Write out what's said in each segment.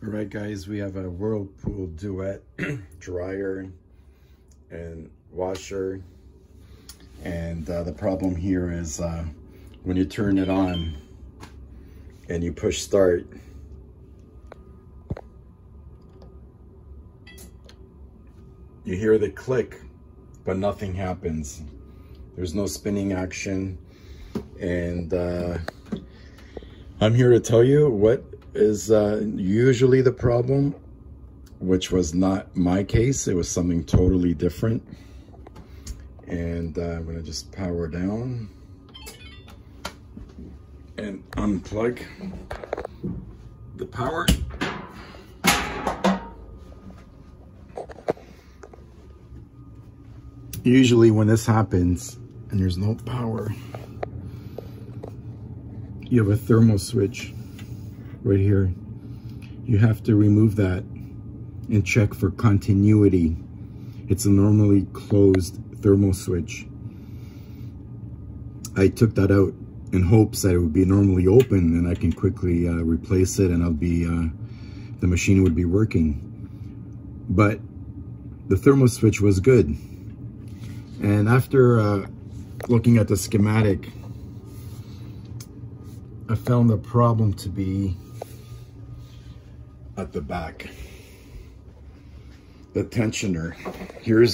All right, guys, we have a Whirlpool Duet dryer and washer. And the problem here is when you turn it on and you push start, you hear the click, but nothing happens. There's no spinning action. And I'm here to tell you what is usually the problem, which was not my case. It was something totally different. And I'm gonna just power down and unplug the power. Usually when this happens and there's no power, you have a thermal switch right here. You have to remove that and check for continuity. It's a normally closed thermal switch. I took that out in hopes that it would be normally open and I can quickly replace it and I'll be the machine would be working. But the thermal switch was good. And after looking at the schematic, I found the problem to be at the back, the tensioner. Here's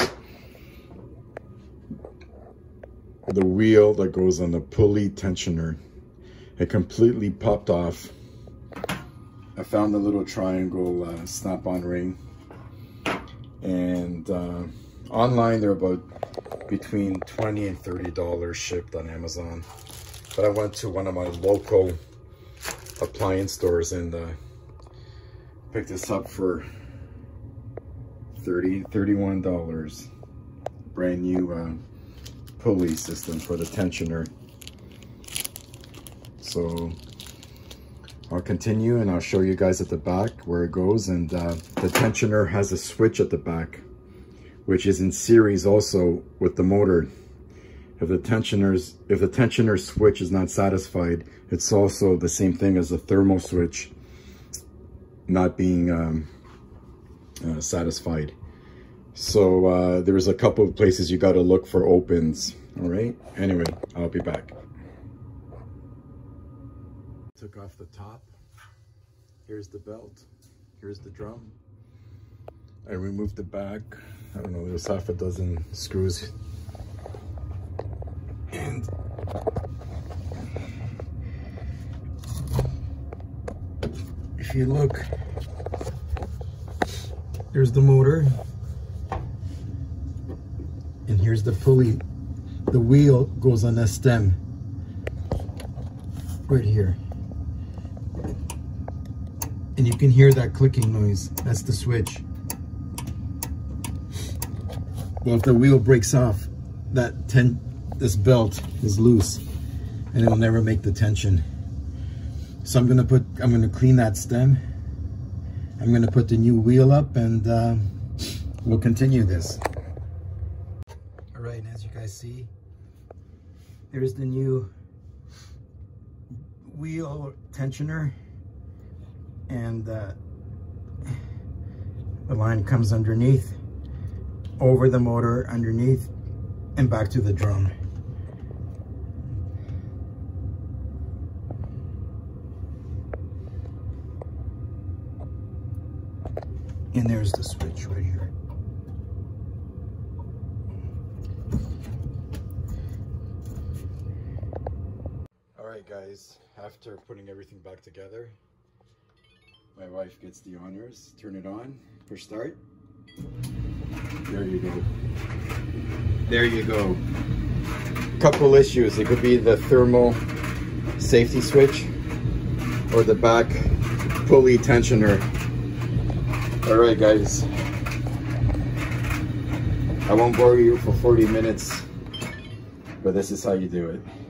the wheel that goes on the pulley tensioner. It completely popped off. I found a little triangle snap-on ring, and online they're about between $20 and $30 shipped on Amazon. But I went to one of my local appliance stores and picked this up for $31. Brand new pulley system for the tensioner. So I'll continue and I'll show you guys at the back where it goes. And the tensioner has a switch at the back, which is in series also with the motor. If the tensioner switch is not satisfied, it's also the same thing as the thermal switch not being satisfied. So there's a couple of places you got to look for opens. All right. Anyway, I'll be back. Took off the top. Here's the belt. Here's the drum. I removed the back. I don't know. There's half a dozen screws. And if you look, there's the motor and here's the pulley. The wheel goes on the stem right here. And you can hear that clicking noise. That's the switch. Well, if the wheel breaks off, that this belt is loose and it'll never make the tension. So I'm gonna clean that stem. I'm gonna put the new wheel up and we'll continue this. All right, and as you guys see, there's the new wheel tensioner and the line comes underneath, over the motor, underneath, and back to the drum. And there's the switch right here. All right, guys, after putting everything back together, my wife gets the honors. Turn it on, push start. There you go. There you go. Couple issues. It could be the thermal safety switch or the back pulley tensioner. All right, guys, I won't bore you for 40 minutes, but this is how you do it.